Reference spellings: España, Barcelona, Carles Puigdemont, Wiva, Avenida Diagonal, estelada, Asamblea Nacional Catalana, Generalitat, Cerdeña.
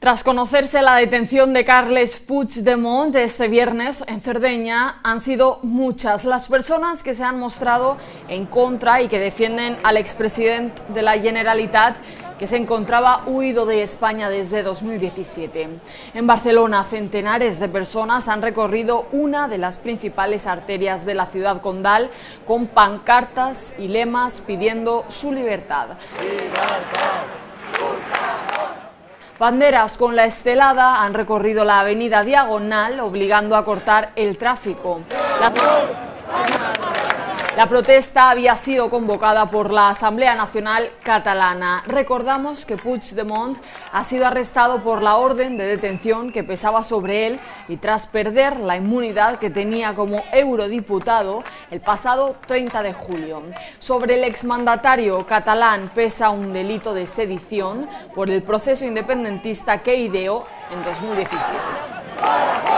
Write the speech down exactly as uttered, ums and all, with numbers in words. Tras conocerse la detención de Carles Puigdemont este viernes en Cerdeña, han sido muchas las personas que se han mostrado en contra y que defienden al expresidente de la Generalitat, que se encontraba huido de España desde dos mil diecisiete. En Barcelona, centenares de personas han recorrido una de las principales arterias de la ciudad condal con pancartas y lemas pidiendo su libertad. Banderas con la estelada han recorrido la Avenida Diagonal, obligando a cortar el tráfico. La... La protesta había sido convocada por la Asamblea Nacional Catalana. Recordamos que Puigdemont ha sido arrestado por la orden de detención que pesaba sobre él y tras perder la inmunidad que tenía como eurodiputado el pasado treinta de julio. Sobre el exmandatario catalán pesa un delito de sedición por el proceso independentista que ideó en dos mil diecisiete.